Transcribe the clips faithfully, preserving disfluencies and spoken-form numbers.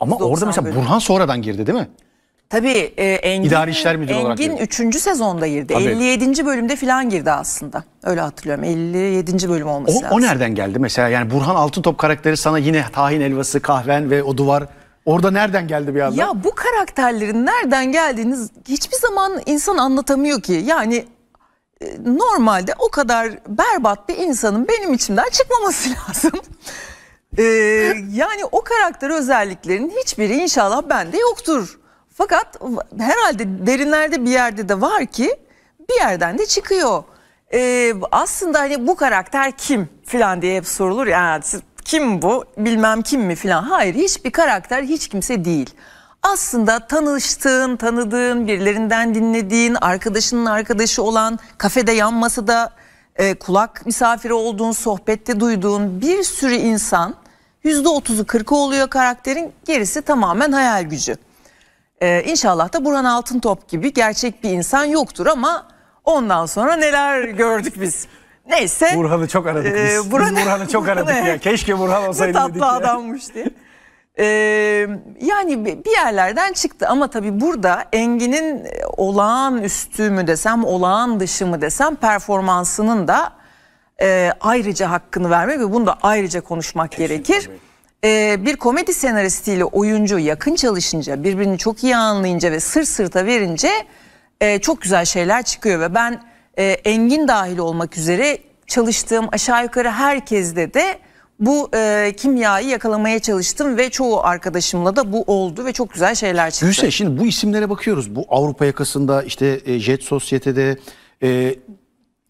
Ama orada mesela bölüm. Burhan sonradan girdi değil mi? Tabii. E, Engin, İdari İşler Müdürü Engin olarak girdi. Engin üçüncü sezonda girdi. Tabii. elli yedinci bölümde falan girdi aslında. Öyle hatırlıyorum. elli yedinci bölüm olması o, lazım. O nereden geldi mesela? Yani Burhan Altıntop karakteri sana yine tahin helvası, kahven ve o duvar... Orada nereden geldi bir anda? Ya bu karakterlerin nereden geldiğini hiçbir zaman insan anlatamıyor ki. Yani normalde o kadar berbat bir insanın benim içimden çıkmaması lazım. ee, yani o karakter özelliklerinin hiçbiri inşallah bende yoktur. Fakat herhalde derinlerde bir yerde de var ki bir yerden de çıkıyor. Ee, aslında hani bu karakter kim falan diye hep sorulur ya. Siz kim bu bilmem kim mi filan. Hayır, hiçbir karakter hiç kimse değil. Aslında tanıştığın, tanıdığın, birilerinden dinlediğin, arkadaşının arkadaşı olan, kafede yan masada e, kulak misafiri olduğun, sohbette duyduğun bir sürü insan, yüzde otuzu kırkı oluyor karakterin, gerisi tamamen hayal gücü. E, İnşallah da Burhan Altıntop gibi gerçek bir insan yoktur ama ondan sonra neler gördük biz. Neyse. Burhan'ı çok aradık ee, biz. Burhan, biz Burhan'ı çok aradık Burhan, ya. Keşke Burhan olsaydı dedik ya. Ne tatlı adammış diye. Ee, yani bir yerlerden çıktı ama tabii burada Engin'in olağanüstü mü desem, olağan dışı mı desem performansının da e, ayrıca hakkını vermek ve bunu da ayrıca konuşmak kesinlikle gerekir. Ee, bir komedi senaristiyle oyuncu yakın çalışınca, birbirini çok iyi anlayınca ve sırt sırta verince e, çok güzel şeyler çıkıyor ve ben Ee, Engin dahil olmak üzere çalıştığım aşağı yukarı herkesle de bu e, kimyayı yakalamaya çalıştım ve çoğu arkadaşımla da bu oldu ve çok güzel şeyler çıktı. Gülse, şimdi bu isimlere bakıyoruz. Bu Avrupa Yakası'nda, işte e, Jet Sosyete'de, e,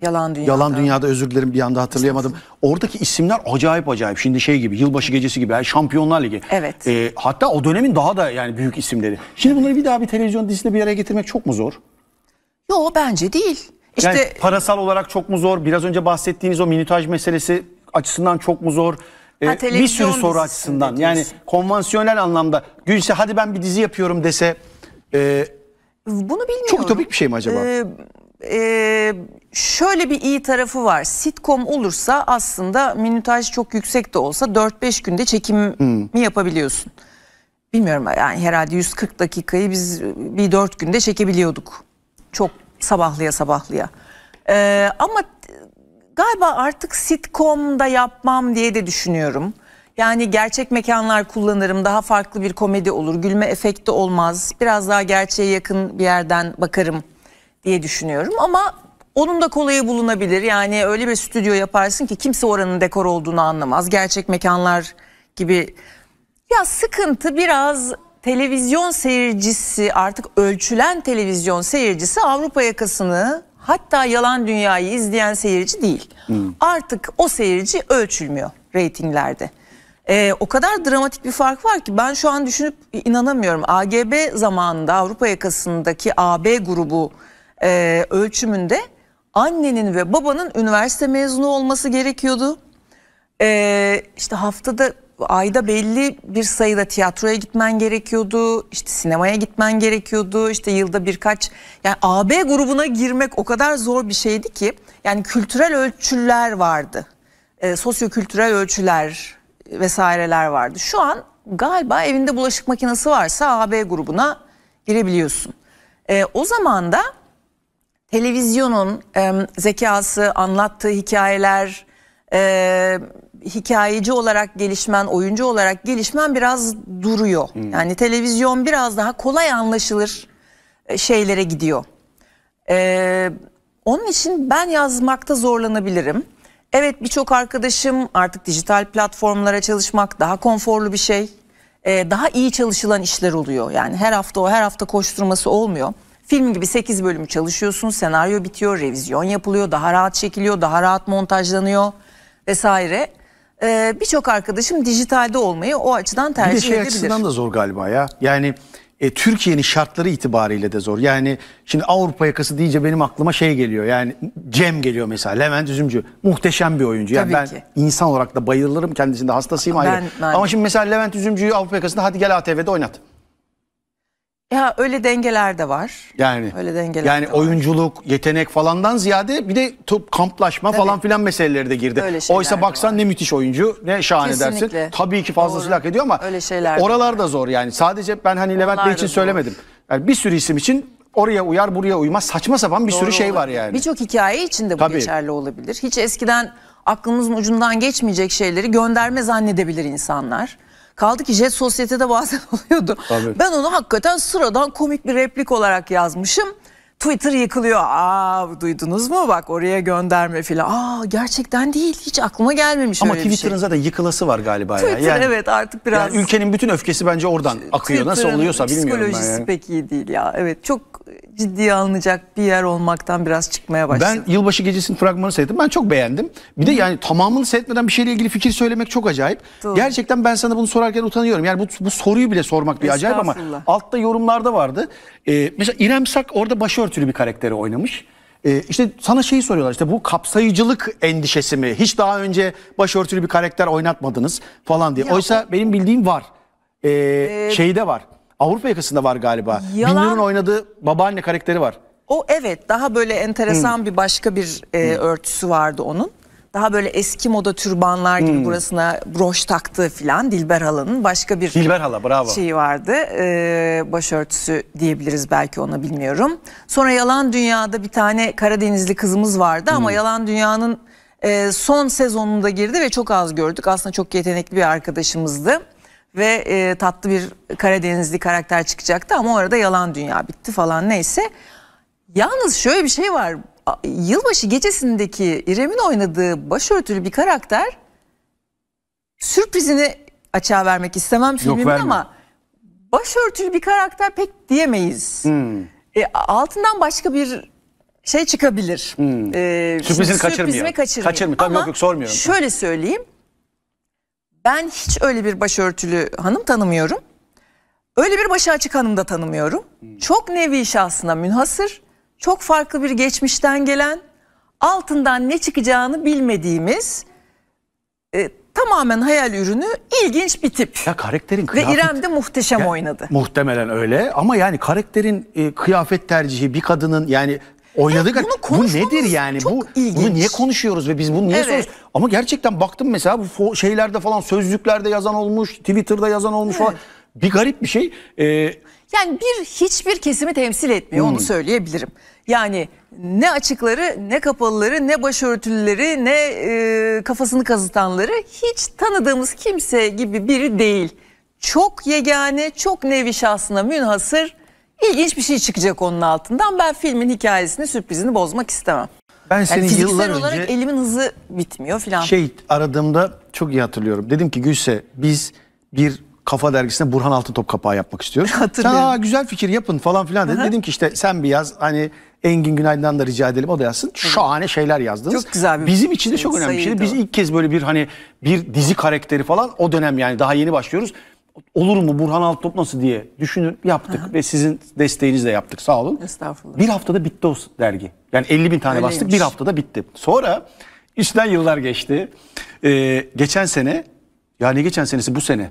Yalan Dünya'da. Yalan Dünya'da, özür dilerim bir anda hatırlayamadım. Oradaki isimler acayip acayip. Şimdi şey gibi, yılbaşı gecesi gibi, yani Şampiyonlar Ligi. Evet. E, hatta o dönemin daha da yani büyük isimleri. Şimdi bunları bir daha bir televizyon dizisinde bir araya getirmek çok mu zor? Yo, bence değil. Yani işte, parasal olarak çok mu zor? Biraz önce bahsettiğiniz o minütaj meselesi açısından çok mu zor? Ee, bir sürü soru açısından. Yani konvansiyonel anlamda. Gülse hadi ben bir dizi yapıyorum dese. E, Bunu bilmiyorum. Çok ütopik bir şey mi acaba? Ee, e, şöyle bir iyi tarafı var. Sitcom olursa aslında minütaj çok yüksek de olsa dört beş günde çekimi hmm. yapabiliyorsun. Bilmiyorum yani herhalde yüz kırk dakikayı biz bir dört günde çekebiliyorduk. Çok sabahlıya sabahlıya. Ee, ama galiba artık sitcom'da yapmam diye de düşünüyorum. Yani gerçek mekanlar kullanırım. Daha farklı bir komedi olur. Gülme efekti olmaz. Biraz daha gerçeğe yakın bir yerden bakarım diye düşünüyorum. Ama onun da kolayı bulunabilir. Yani öyle bir stüdyo yaparsın ki kimse oranın dekor olduğunu anlamaz. Gerçek mekanlar gibi. Ya sıkıntı biraz... Televizyon seyircisi, artık ölçülen televizyon seyircisi Avrupa Yakası'nı, hatta Yalan Dünya'yı izleyen seyirci değil. Hmm. Artık o seyirci ölçülmüyor reytinglerde. Ee, o kadar dramatik bir fark var ki ben şu an düşünüp inanamıyorum. A G B zamanında Avrupa Yakası'ndaki A B grubu e, ölçümünde annenin ve babanın üniversite mezunu olması gerekiyordu. E, işte haftada... Ayda belli bir sayıda tiyatroya gitmen gerekiyordu, işte sinemaya gitmen gerekiyordu, işte yılda birkaç... Yani A B grubuna girmek o kadar zor bir şeydi ki, yani kültürel ölçüler vardı, e, sosyokültürel ölçüler vesaireler vardı. Şu an galiba evinde bulaşık makinesi varsa A B grubuna girebiliyorsun. E, o zaman da televizyonun e, zekası, anlattığı hikayeler... E, hikayeci olarak gelişmen, oyuncu olarak gelişmen biraz duruyor. Hmm. Yani televizyon biraz daha kolay anlaşılır şeylere gidiyor. Ee, onun için ben yazmakta zorlanabilirim. Evet, birçok arkadaşım artık dijital platformlara çalışmak daha konforlu bir şey. Ee, daha iyi çalışılan işler oluyor. Yani her hafta o her hafta koşturması olmuyor. Film gibi sekiz bölümü çalışıyorsun, senaryo bitiyor, revizyon yapılıyor, daha rahat çekiliyor, daha rahat montajlanıyor vesaire. Ee, birçok arkadaşım dijitalde olmayı o açıdan tercih edebilir. Bir de şey açısından da zor galiba ya. Yani e, Türkiye'nin şartları itibariyle de zor. Yani şimdi Avrupa Yakası deyince benim aklıma şey geliyor. Yani Cem geliyor mesela. Levent Üzümcü. Muhteşem bir oyuncu. Yani ben ki. insan olarak da bayılırım. Kendisinde hastasıyım ben, ayrı. Ben... Ama şimdi mesela Levent Üzümcü'yü Avrupa Yakası'nda hadi gel A T V'de oynat. Ya öyle dengeler de var. Yani öyle dengeler. Yani de oyunculuk, var. yetenek falandan ziyade bir de top, kamplaşma Tabii. falan filan meseleleri de girdi. Oysa baksan var. ne müthiş oyuncu, ne şahane Kesinlikle. dersin. Tabii ki fazlasıyla hak ediyor ama öyle şeyler oralar da zor yani. Sadece ben hani Levent Bey için zor. söylemedim. Yani bir sürü isim için oraya uyar, buraya uymaz. Saçma sapan bir Doğru sürü şey olabilir. var yani. Birçok hikaye için de bu Tabii. geçerli olabilir. Hiç eskiden aklımızın ucundan geçmeyecek şeyleri gönderme zannedebilir insanlar. Kaldı ki Jet Sosyete'de bazen oluyordu. Tabii. Ben onu hakikaten sıradan komik bir replik olarak yazmışım. Twitter yıkılıyor. Aa, duydunuz mu? Bak oraya gönderme filan. Aa, gerçekten değil. Hiç aklıma gelmemiş Ama öyle bir şey. Ama Twitter'ın zaten yıkılası var galiba. Twitter ya. Yani, evet artık biraz. Yani ülkenin bütün öfkesi bence oradan akıyor. Nasıl oluyorsa bilmiyorum ben yani. Psikolojisi pek iyi değil ya. Evet, çok ciddiye alınacak bir yer olmaktan biraz çıkmaya başladı. Ben yılbaşı gecesinin fragmanını seyrettim. Ben çok beğendim. Bir de Hı. yani tamamını seyretmeden bir şeyle ilgili fikir söylemek çok acayip. Doğru. Gerçekten ben sana bunu sorarken utanıyorum. Yani bu, bu soruyu bile sormak bir acayip ama altta yorumlarda vardı. Ee, mesela İrem Sak orada başörtülü bir karakteri oynamış. Ee, işte sana şeyi soruyorlar, işte bu kapsayıcılık endişesi mi? Hiç daha önce başörtülü bir karakter oynatmadınız falan diye. Ya, Oysa o... benim bildiğim var. Ee, ee... Şeyde var. Avrupa Yakası'nda var galiba. Yalan... Bindur'un oynadığı babaanne karakteri var. O evet, daha böyle enteresan hmm. bir başka bir e, hmm. örtüsü vardı onun. Daha böyle eski moda türbanlar gibi hmm. burasına broş taktığı filan. Dilber Hala'nın başka bir Dilber Hala, bravo. şeyi vardı. Ee, başörtüsü diyebiliriz belki ona, bilmiyorum. Sonra Yalan Dünya'da bir tane Karadenizli kızımız vardı hmm. ama Yalan Dünya'nın e, son sezonunda girdi ve çok az gördük. Aslında çok yetenekli bir arkadaşımızdı. Ve e, tatlı bir Karadenizli karakter çıkacaktı ama o arada Yalan Dünya bitti falan, neyse. Yalnız şöyle bir şey var. Yılbaşı gecesindeki İrem'in oynadığı başörtülü bir karakter, sürprizini açığa vermek istemem filmimin ama başörtülü bir karakter pek diyemeyiz. Hmm. E, altından başka bir şey çıkabilir. Hmm. E, Sürprizini kaçırmıyor. kaçırmıyor. Kaçırmıyor. Tabii, yok yok, sormuyorum. Şöyle söyleyeyim. Ben hiç öyle bir başörtülü hanım tanımıyorum. Öyle bir başı açık hanım da tanımıyorum. Hmm. Çok nevi şahsına münhasır, çok farklı bir geçmişten gelen, altından ne çıkacağını bilmediğimiz, e, tamamen hayal ürünü ilginç bir tip. Ya karakterin kıyafet... Ve İrem de muhteşem ya, oynadı. Muhtemelen öyle ama yani karakterin e, kıyafet tercihi, bir kadının yani... Oynadık. Evet, bu nedir yani? Bu ilginç. Bunu niye konuşuyoruz ve biz bunu niye evet. soruyoruz? Ama gerçekten baktım mesela bu şeylerde falan, sözlüklerde yazan olmuş, Twitter'da yazan olmuş evet. falan. Bir garip bir şey. Ee... Yani bir hiçbir kesimi temsil etmiyor hmm. onu söyleyebilirim. Yani ne açıkları, ne kapalıları, ne başörtülüleri, ne e, kafasını kazıtanları, hiç tanıdığımız kimse gibi biri değil. Çok yegane, çok nevi şahsına münhasır. İlginç bir şey çıkacak onun altından. Ben filmin hikayesini, sürprizini bozmak istemem. Ben seni yani yıllar önce elimin hızı bitmiyor filan. Şey aradığımda çok iyi hatırlıyorum. Dedim ki Gülse, biz bir Kafa dergisine Burhan Altıntop kapağı yapmak istiyoruz. Hatırlıyorum. Aa, güzel fikir, yapın falan filan dedim. Hı-hı. Dedim ki işte sen bir yaz, hani Engin Günaydın'dan da rica edelim, o da yazsın. Hı-hı. Şahane şeyler yazdınız. Çok güzel bir bizim için de çok önemli bir şeydi. Biz ilk kez böyle bir hani bir dizi karakteri falan, o dönem yani daha yeni başlıyoruz. Olur mu Burhan Altıntop nasıl diye düşünüp yaptık Aha. ve sizin desteğinizle yaptık, sağ olun. Estağfurullah. Bir haftada bitti o dergi. Yani elli bin tane Öyleymiş. bastık, bir haftada bitti. Sonra üstünden yıllar geçti. Ee, geçen sene, yani geçen senesi bu sene.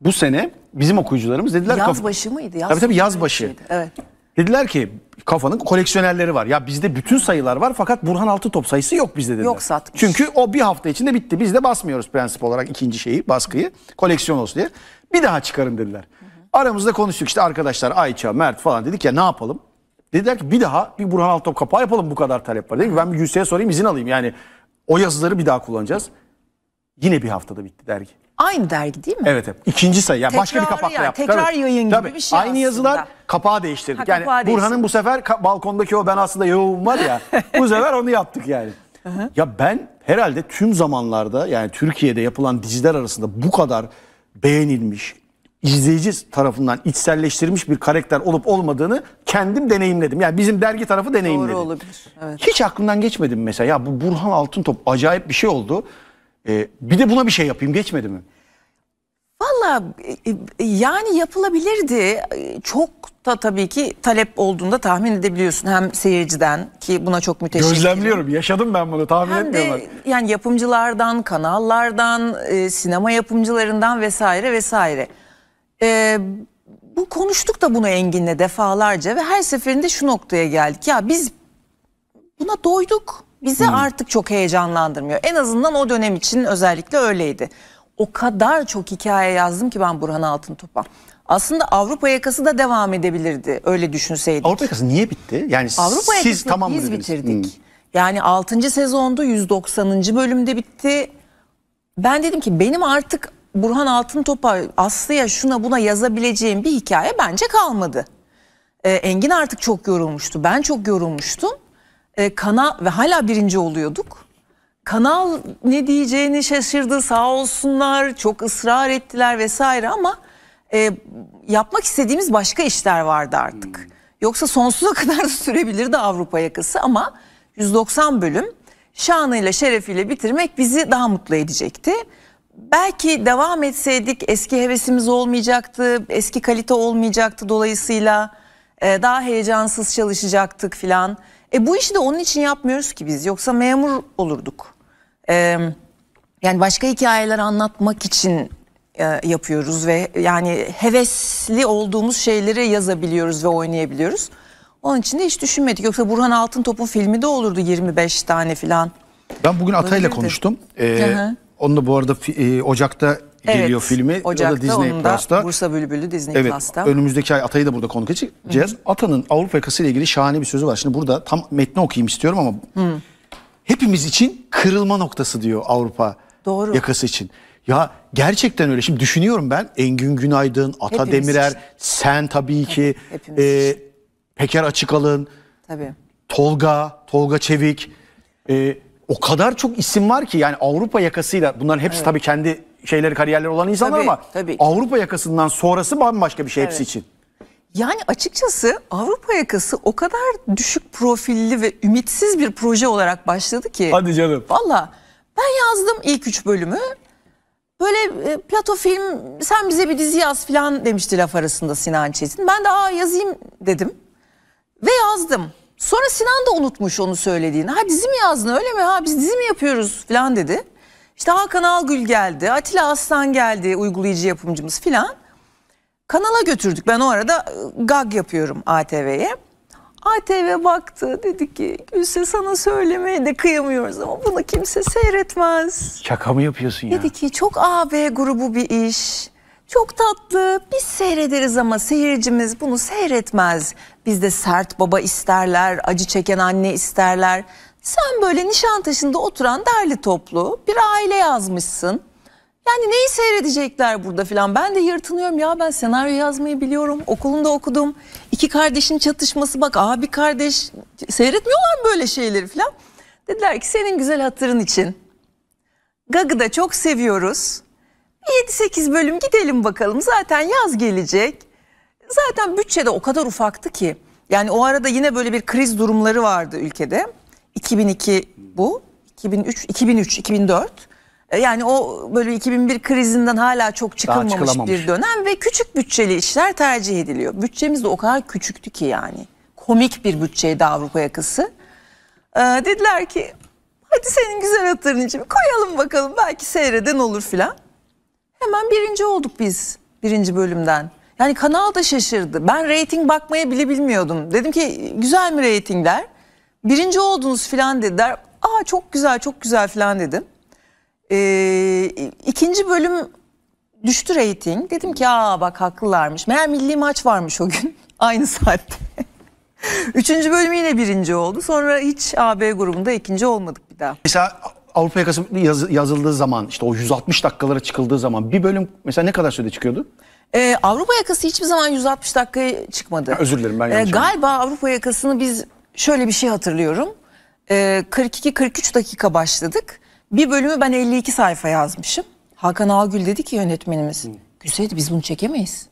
Bu sene bizim okuyucularımız dediler... Yaz başı mıydı? Yaz tabii tabii yaz başı. Evet. Dediler ki Kafanın koleksiyonerleri var. Ya bizde bütün sayılar var fakat Burhan Altıntop sayısı yok bizde dediler. Yok, satmış. Çünkü o bir hafta içinde bitti. Biz de basmıyoruz prensip olarak ikinci şeyi, baskıyı. Koleksiyon olsun diye. Bir daha çıkarın dediler. Hı hı. Aramızda konuştuk işte arkadaşlar, Ayça, Mert falan, dedik ya ne yapalım? Dediler ki bir daha bir Burhan Altıntop kapağı yapalım, bu kadar talep var. Dedim ki ben bir Gülse'ye sorayım, izin alayım. Yani o yazıları bir daha kullanacağız. Yine bir haftada bitti dergi. Aynı dergi değil mi? Evet. evet. İkinci sayı. Yani Tekrarı başka bir kapakla yani, yaptık. Tekrar yayın Tabii. gibi bir şey Aynı aslında. yazılar, kapağı değiştirdik. Ha, yani Burhan'ın bu sefer balkondaki o ben aslında yoğum var ya, bu sefer onu yaptık yani. Ya ben herhalde tüm zamanlarda yani Türkiye'de yapılan diziler arasında bu kadar beğenilmiş, izleyici tarafından içselleştirilmiş bir karakter olup olmadığını kendim deneyimledim. Yani bizim dergi tarafı deneyimledim. Doğru olabilir. Evet. Hiç aklımdan geçmedim mesela. Ya bu Burhan Altıntop acayip bir şey oldu. Ee, bir de buna bir şey yapayım geçmedi mi? Valla yani yapılabilirdi. Çok da tabii ki talep olduğunda tahmin edebiliyorsun. Hem seyirciden, ki buna çok müteşekkirim. Gözlemliyorum, yaşadım ben bunu, tahmin hem etmiyorlar. Hem de yani yapımcılardan, kanallardan, sinema yapımcılarından vesaire vesaire. Ee, bu konuştuk da bunu Engin'le defalarca ve her seferinde şu noktaya geldik. Ya biz buna doyduk. Bizi hmm. artık çok heyecanlandırmıyor. En azından o dönem için özellikle öyleydi. O kadar çok hikaye yazdım ki ben Burhan Altıntop'a. Aslında Avrupa Yakası da devam edebilirdi öyle düşünseydik. Avrupa Yakası niye bitti? Yani Avrupa siz tamam biz bitirdik. Hmm. Yani altıncı sezonda yüz doksanıncı bölümde bitti. Ben dedim ki benim artık Burhan Altıntop'a, Aslı'ya, şuna buna yazabileceğim bir hikaye bence kalmadı. Ee, Engin artık çok yorulmuştu. Ben çok yorulmuştum. Ee, kanal ve hala birinci oluyorduk. Kanal ne diyeceğini şaşırdı, sağ olsunlar. Çok ısrar ettiler vesaire ama e, yapmak istediğimiz başka işler vardı artık. Hmm. Yoksa sonsuza kadar sürebilirdi Avrupa Yakası ama yüz doksan bölüm şanıyla şerefiyle bitirmek bizi daha mutlu edecekti. Belki devam etseydik eski hevesimiz olmayacaktı, eski kalite olmayacaktı, dolayısıyla e, daha heyecansız çalışacaktık filan. E bu işi de onun için yapmıyoruz ki biz, yoksa memur olurduk. E, yani başka hikayeler anlatmak için e, yapıyoruz ve yani hevesli olduğumuz şeyleri yazabiliyoruz ve oynayabiliyoruz. Onun için de hiç düşünmedik. Yoksa Burhan Altıntop'un filmi de olurdu yirmi beş tane filan. Ben bugün Ata'yla konuştum. Ee, onunla bu arada e, Ocak'ta geliyor evet, filmi. Ocak'ta, o da Disney Plus'ta. Bursa Bülbülü Disney evet, Plus'ta. Önümüzdeki ay Ata'yı da burada konuk edeceğiz. Ata'nın Avrupa Yakası ile ilgili şahane bir sözü var. Şimdi burada tam metni okuyayım istiyorum ama Hı. hepimiz için kırılma noktası diyor Avrupa Doğru. Yakası için. Ya gerçekten öyle. Şimdi düşünüyorum ben. Engin Günaydın, Ata hepimiz Demirer, için. Sen tabii ki. Hepimiz e, Peker Açıkalın, Tabii. Tolga, Tolga Çevik, e, o kadar çok isim var ki yani Avrupa Yakası'yla bunların hepsi evet. tabii kendi şeyleri, kariyerleri olan insanlar tabii, ama tabii. Avrupa Yakası'ndan sonrası bambaşka bir şey evet. hepsi için. Yani açıkçası Avrupa Yakası o kadar düşük profilli ve ümitsiz bir proje olarak başladı ki. Hadi canım. Vallahi ben yazdım ilk üç bölümü. Böyle e, Plato film, sen bize bir dizi yaz falan demişti laf arasında Sinan Çetin. Ben de aa yazayım dedim. Ve yazdım. Sonra Sinan da unutmuş onu söylediğini. Ha dizi mi yazdın öyle mi? Ha biz dizi mi yapıyoruz falan dedi. İşte Hakan Ağgül geldi. Atilla Aslan geldi, uygulayıcı yapımcımız falan. Kanala götürdük. Ben o arada gag yapıyorum A T V'ye. A T V baktı, dedi ki Gülse sana söylemeye de kıyamıyoruz ama bunu kimse seyretmez. Şaka mı yapıyorsun ya? Dedi ki çok A B grubu bir iş. Çok tatlı, biz seyrederiz ama seyircimiz bunu seyretmez. Bizde sert baba isterler, acı çeken anne isterler. Sen böyle Nişantaşı'nda oturan derli toplu bir aile yazmışsın. Yani neyi seyredecekler burada filan. Ben de yırtınıyorum ya, ben senaryo yazmayı biliyorum. Okulunda okudum. İki kardeşin çatışması, bak abi kardeş seyretmiyorlar mı böyle şeyleri filan. Dediler ki senin güzel hatırın için. Gag'ı da çok seviyoruz. yedi sekiz bölüm gidelim bakalım, zaten yaz gelecek. Zaten bütçe de o kadar ufaktı ki. Yani o arada yine böyle bir kriz durumları vardı ülkede. iki bin iki bu, iki bin üç, iki bin üç, iki bin dört. Yani o böyle iki bin bir krizinden hala çok çıkılmamış bir dönem ve küçük bütçeli işler tercih ediliyor. Bütçemiz de o kadar küçüktü ki yani. Komik bir bütçeydi Avrupa Yakası. Ee, dediler ki hadi senin güzel hatırın için koyalım bakalım, belki seyreden olur filan. Hemen birinci olduk biz birinci bölümden. Yani kanal da şaşırdı. Ben reyting bakmaya bile bilmiyordum. Dedim ki güzel mi reytingler? Birinci oldunuz filan dediler. Aa çok güzel çok güzel filan dedim. Ee, ikinci bölüm düştü reyting. Dedim ki aa bak haklılarmış. Meğer milli maç varmış o gün. Aynı saatte. Üçüncü bölüm yine birinci oldu. Sonra hiç A B grubunda ikinci olmadık bir daha. Mesela Avrupa Yakası yaz, yazıldığı zaman, işte o yüz altmış dakikalara çıkıldığı zaman bir bölüm mesela ne kadar sürede çıkıyordu? Ee, Avrupa Yakası hiçbir zaman yüz altmış dakikaya çıkmadı. Ya, özür dilerim ben yanlış ee, Galiba Avrupa Yakası'nı biz şöyle bir şey hatırlıyorum. Ee, kırk iki kırk üç dakika başladık. Bir bölümü ben elli iki sayfa yazmışım. Hakan Ağgül dedi ki yönetmenimiz, Gülse dedi biz bunu çekemeyiz.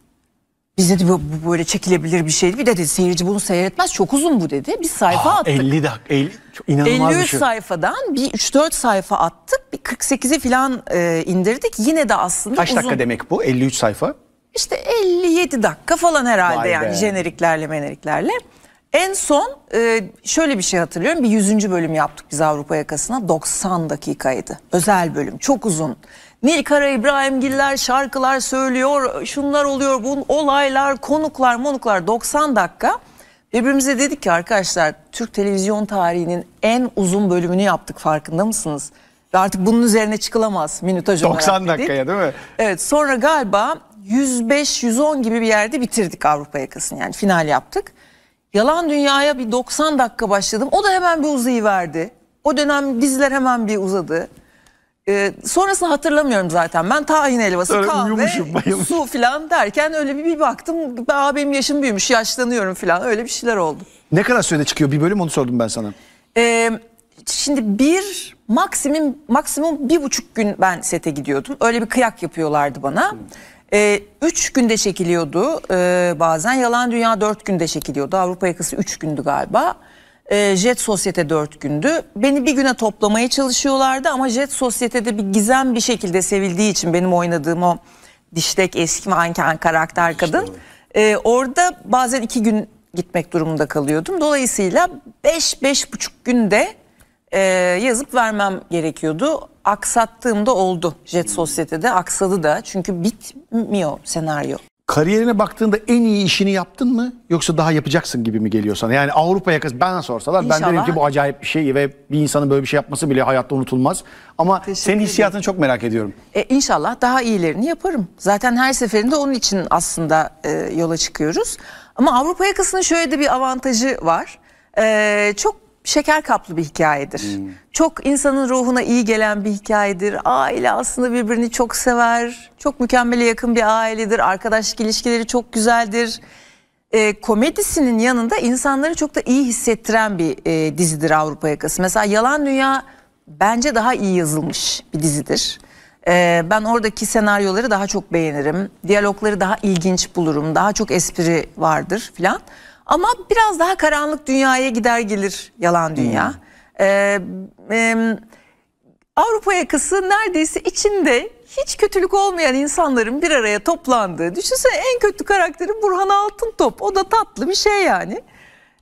Biz dedi bu böyle çekilebilir bir şeydi. Bir de dedi seyirci bunu seyretmez. Çok uzun bu dedi. Biz sayfa Aa, attık. elli dakika. elli, inanılmaz elli üç bir şey. Sayfadan bir üç dört sayfa attık. Bir kırk sekize falan e, indirdik. Yine de aslında Kaç uzun. Kaç dakika demek bu? elli üç sayfa? İşte elli yedi dakika falan herhalde Vay yani. Be. Jeneriklerle meneriklerle. En son e, şöyle bir şey hatırlıyorum. Bir yüzüncü bölüm yaptık biz Avrupa Yakası'na. doksan dakikaydı. Özel bölüm. Çok uzun. Nilkara İbrahimgiller şarkılar söylüyor, şunlar oluyor, bunun olaylar, konuklar, monuklar, doksan dakika. Birbirimize dedik ki arkadaşlar, Türk televizyon tarihinin en uzun bölümünü yaptık, farkında mısınız? Ve artık bunun üzerine çıkılamaz minütaj olarak doksan dakikaya dedik, değil mi? Evet, sonra galiba yüz beş yüz on gibi bir yerde bitirdik Avrupa Yakası'nı, yani final yaptık. Yalan Dünya'ya bir doksan dakika başladım, o da hemen bir uzayıverdi. O dönem diziler hemen bir uzadı. Ee, sonrasını hatırlamıyorum zaten. Ben tahin helvası, öyle kahve, uyumuşum, bayılmış, su falan derken öyle bir, bir baktım. Aa, benim yaşım büyümüş, yaşlanıyorum falan, öyle bir şeyler oldu. Ne kadar sürede çıkıyor bir bölüm, onu sordum ben sana. Ee, şimdi bir maksimum maksimum bir buçuk gün ben sete gidiyordum. Öyle bir kıyak yapıyorlardı bana. Ee, üç günde çekiliyordu ee, bazen. Yalan Dünya dört günde çekiliyordu. Avrupa Yakası üç gündü galiba. Jet Sosyete dört gündü. Beni bir güne toplamaya çalışıyorlardı ama Jet Sosyete'de bir gizem bir şekilde sevildiği için, benim oynadığım o diştek eski manken karakter kadın. Ee, orada bazen iki gün gitmek durumunda kalıyordum. Dolayısıyla beş, beş buçuk günde e, yazıp vermem gerekiyordu. Aksattığım da oldu. Jet Sosyete'de aksadı da, çünkü bitmiyor senaryo. Kariyerine baktığında en iyi işini yaptın mı, yoksa daha yapacaksın gibi mi geliyor sana? Yani Avrupa Yakası bana sorsalar, İnşallah. ben derim ki bu acayip bir şey ve bir insanın böyle bir şey yapması bile hayatta unutulmaz. Ama Teşekkür senin hissiyatını ederim. Çok merak ediyorum. E, İnşallah daha iyilerini yaparım. Zaten her seferinde onun için aslında e, yola çıkıyoruz. Ama Avrupa Yakası'nın şöyle de bir avantajı var. E, çok şeker kaplı bir hikayedir. Hmm. Çok insanın ruhuna iyi gelen bir hikayedir. Aile aslında birbirini çok sever. Çok mükemmele yakın bir ailedir. Arkadaşlık ilişkileri çok güzeldir. E, komedisinin yanında insanları çok da iyi hissettiren bir e, dizidir Avrupa Yakası. Mesela Yalan Dünya bence daha iyi yazılmış bir dizidir. E, ben oradaki senaryoları daha çok beğenirim. Diyalogları daha ilginç bulurum. Daha çok espri vardır filan. Ama biraz daha karanlık dünyaya gider gelir Yalan Dünya. Ee, e, Avrupa Yakası neredeyse içinde hiç kötülük olmayan insanların bir araya toplandığı. Düşünsene, en kötü karakteri Burhan Altıntop. O da tatlı bir şey yani.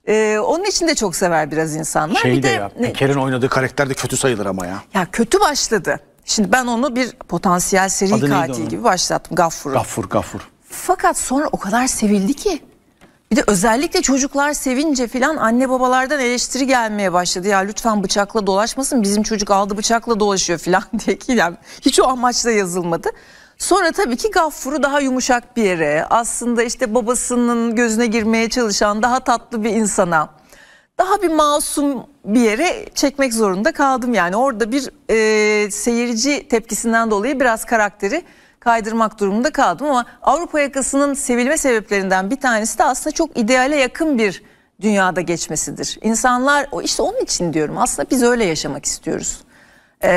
Ee, onun için de çok sever biraz insanlar. Şey bir de, de ya, Peker'in oynadığı karakter de kötü sayılır ama ya. Ya kötü başladı. Şimdi ben onu bir potansiyel seri Adı katil gibi başlattım. Gaffur'u. Gaffur, Gaffur. Fakat sonra o kadar sevildi ki. Bir de özellikle çocuklar sevince filan anne babalardan eleştiri gelmeye başladı. Ya lütfen bıçakla dolaşmasın, bizim çocuk aldı bıçakla dolaşıyor filan diye, ki yani hiç o amaçla yazılmadı. Sonra tabii ki Gaffur'u daha yumuşak bir yere, aslında işte babasının gözüne girmeye çalışan daha tatlı bir insana, daha bir masum bir yere çekmek zorunda kaldım. Yani orada bir e, seyirci tepkisinden dolayı biraz karakteri kaydırmak durumunda kaldım. Ama Avrupa Yakası'nın sevilme sebeplerinden bir tanesi de aslında çok ideale yakın bir dünyada geçmesidir. İnsanlar, işte onun için diyorum, aslında biz öyle yaşamak istiyoruz. Ee,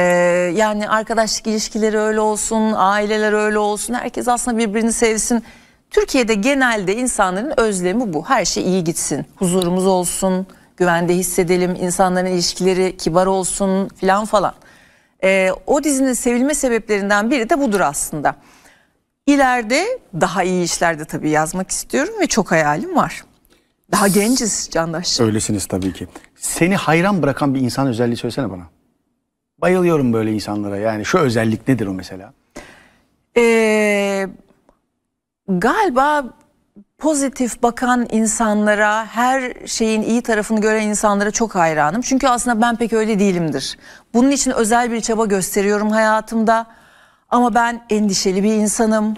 yani arkadaşlık ilişkileri öyle olsun, aileler öyle olsun, herkes aslında birbirini sevsin. Türkiye'de genelde insanların özlemi bu. Her şey iyi gitsin, huzurumuz olsun, güvende hissedelim, insanların ilişkileri kibar olsun filan falan. Ee, o dizinin sevilme sebeplerinden biri de budur aslında. İleride daha iyi işlerde tabii yazmak istiyorum ve çok hayalim var. Daha genciz Candaş'cığım. Öylesiniz tabii ki. Seni hayran bırakan bir insan özelliği söylesene bana. Bayılıyorum böyle insanlara. Yani şu özellik nedir o mesela? Ee, galiba pozitif bakan insanlara, her şeyin iyi tarafını gören insanlara çok hayranım. Çünkü aslında ben pek öyle değilimdir. Bunun için özel bir çaba gösteriyorum hayatımda. Ama ben endişeli bir insanım.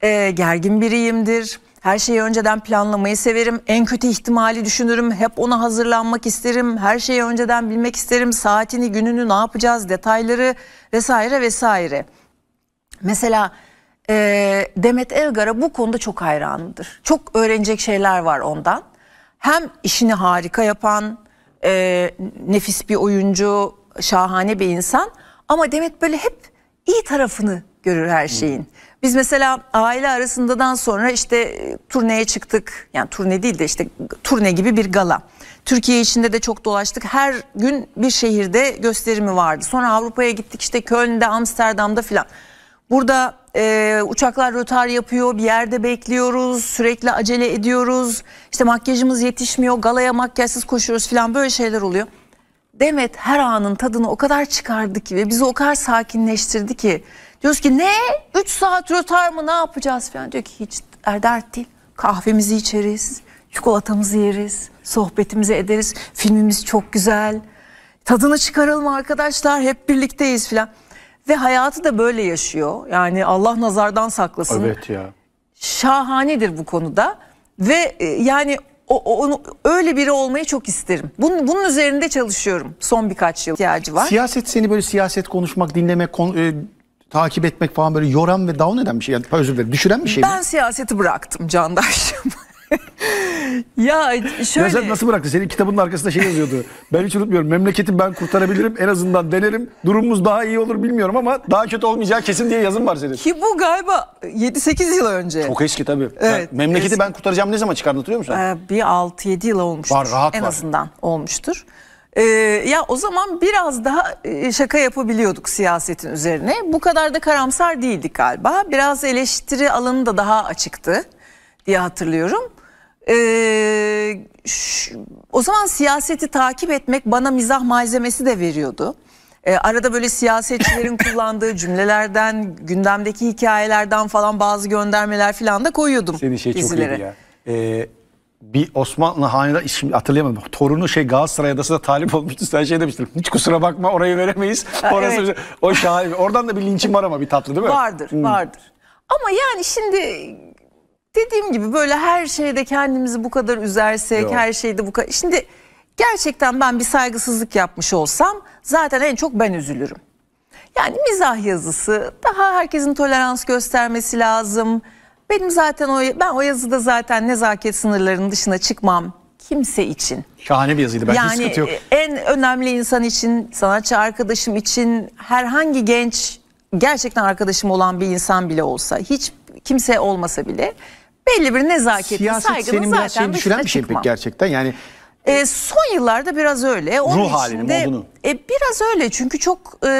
E, gergin biriyimdir. Her şeyi önceden planlamayı severim. En kötü ihtimali düşünürüm. Hep ona hazırlanmak isterim. Her şeyi önceden bilmek isterim. Saatini, gününü, ne yapacağız, detayları vesaire vesaire. Mesela Ee, Demet Elgar'a bu konuda çok hayranımdır. Çok öğrenecek şeyler var ondan. Hem işini harika yapan, e, nefis bir oyuncu, şahane bir insan. Ama Demet böyle hep iyi tarafını görür her şeyin. Biz mesela aile arasındadan sonra işte turneye çıktık. Yani turne değil de işte turne gibi bir gala. Türkiye içinde de çok dolaştık. Her gün bir şehirde gösterimi vardı. Sonra Avrupa'ya gittik, işte Köln'de, Amsterdam'da filan. Burada e, uçaklar rötar yapıyor, bir yerde bekliyoruz, sürekli acele ediyoruz. İşte makyajımız yetişmiyor, galaya makyajsız koşuyoruz filan, böyle şeyler oluyor. Demet her anın tadını o kadar çıkardı ki ve bizi o kadar sakinleştirdi ki. Diyoruz ki ne? Üç saat rötar mı, ne yapacağız falan. Diyor ki hiç dert değil. Kahvemizi içeriz, çikolatamızı yeriz, sohbetimizi ederiz. Filmimiz çok güzel. Tadını çıkaralım arkadaşlar, hep birlikteyiz falan. Ve hayatı da böyle yaşıyor. Yani Allah nazardan saklasın. Evet ya. Şahanedir bu konuda. Ve yani o, onu, öyle biri olmayı çok isterim. Bunun, bunun üzerinde çalışıyorum. Son birkaç yıl ihtiyacı var. Siyaset seni böyle siyaset konuşmak, dinlemek, kon, e, takip etmek falan böyle yoran ve down eden bir şey. Yani, özür dilerim, düşüren bir şey ben mi? Ben siyaseti bıraktım Candaş'ım. Ya şöyle. Ya sen nasıl bıraktın? Senin kitabının arkasında şey yazıyordu. Ben hiç unutmuyorum. Memleketi ben kurtarabilirim. En azından denerim. Durumumuz daha iyi olur bilmiyorum ama daha kötü olmayacağı kesin diye yazım var senin. Ki bu galiba yedi sekiz yıl önce. Çok eski tabii. Evet, ben, memleketi eski. Ben kurtaracağım ne zaman çıkardı hatırlıyor musun? Ee, bir altı yedi yıl olmuştur. Var, rahat en var. Azından olmuştur. Ee, ya o zaman biraz daha şaka yapabiliyorduk siyasetin üzerine. Bu kadar da karamsar değildik galiba. Biraz eleştiri alanı da daha açıktı diye hatırlıyorum. Ee, şu, o zaman siyaseti takip etmek bana mizah malzemesi de veriyordu. Ee, arada böyle siyasetçilerin kullandığı cümlelerden, gündemdeki hikayelerden falan bazı göndermeler falan da koyuyordum. Senin şey dizilere. Çok iyiydi ya. Ee, bir Osmanlı hanedan, şimdi hatırlayamadım. Torunu şey Galatasaray'a da talip olmuştu. Sen şey demiştin, hiç kusura bakma orayı veremeyiz. Orası evet. O şahane. Oradan da bir linçim var ama bir tatlı değil mi? Vardır, hmm. vardır. Ama yani şimdi... Dediğim gibi böyle her şeyde kendimizi bu kadar üzersek, yok. Her şeyde bu kadar... Şimdi gerçekten ben bir saygısızlık yapmış olsam zaten en çok ben üzülürüm. Yani mizah yazısı, daha herkesin tolerans göstermesi lazım. Benim zaten o, ben o yazıda zaten nezaket sınırlarının dışına çıkmam kimse için. Şahane bir yazıydı, belki yani sıkıntı yok. En önemli insan için, sanatçı arkadaşım için, herhangi genç, gerçekten arkadaşım olan bir insan bile olsa, hiç kimse olmasa bile... Belli bir nezaketli siyaset, saygının zaten şey düşüren bir şey pek gerçekten yani. E, son yıllarda biraz öyle. Onun ruh halini, modunu. E, biraz öyle çünkü çok e,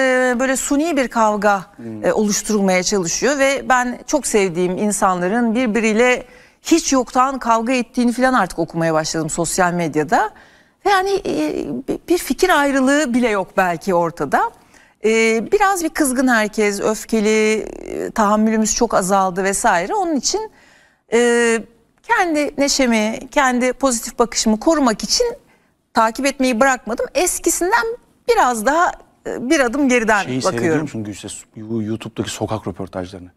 böyle suni bir kavga hmm. e, oluşturulmaya çalışıyor ve ben çok sevdiğim insanların birbiriyle hiç yoktan kavga ettiğini falan artık okumaya başladım sosyal medyada. Yani e, bir fikir ayrılığı bile yok belki ortada. E, biraz bir kızgın herkes, öfkeli, tahammülümüz çok azaldı vesaire. Onun için... Ee, kendi neşemi, kendi pozitif bakışımı korumak için takip etmeyi bırakmadım. Eskisinden biraz daha bir adım geriden şeyi bakıyorum. Şeyi seyrediyor musun Gülse? YouTube'daki sokak röportajlarını.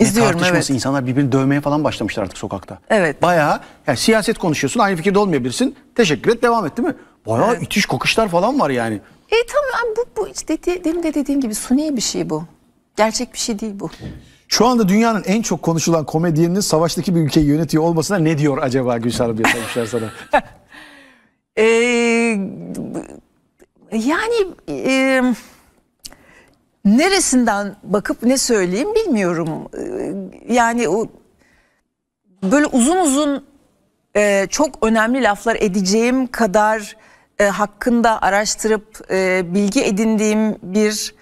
İzliyorum, tartışması, evet. İnsanlar birbirini dövmeye falan başlamışlar artık sokakta. Evet. Bayağı yani siyaset konuşuyorsun, aynı fikirde olmayabilirsin. Teşekkür et, devam et değil mi? Bayağı evet. İtiş kokuşlar falan var yani. E tamam, bu, bu işte dedi, demin de dediğim gibi suni bir şey bu. Gerçek bir şey değil bu. Şu anda dünyanın en çok konuşulan komedyeninin savaştaki bir ülkeyi yönetiyor olmasına ne diyor acaba Gülse Hanım diye sormuşlar sana. ee, yani e, neresinden bakıp ne söyleyeyim bilmiyorum. Yani o böyle uzun uzun e, çok önemli laflar edeceğim kadar e, hakkında araştırıp e, bilgi edindiğim bir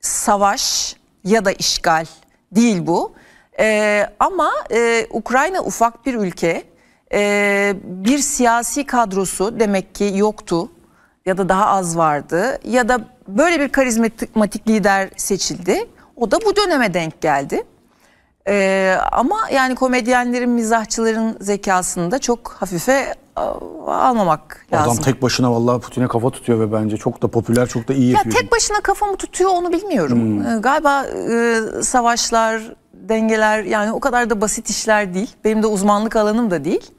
savaş ya da işgal değil bu. Ee, ama e, Ukrayna ufak bir ülke. Ee, bir siyasi kadrosu demek ki yoktu ya da daha az vardı ya da böyle bir karizmatik lider seçildi. O da bu döneme denk geldi. Ee, ama yani komedyenlerin, mizahçıların zekasını da çok hafife almamak lazım. Adam tek başına vallahi Putin'e kafa tutuyor ve bence çok da popüler, çok da iyi ya yapıyor. Tek başına kafa mı tutuyor onu bilmiyorum. Hmm. Galiba e, savaşlar, dengeler yani o kadar da basit işler değil. Benim de uzmanlık alanım da değil.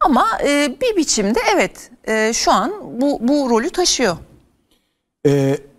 Ama e, bir biçimde evet e, şu an bu, bu rolü taşıyor. Evet.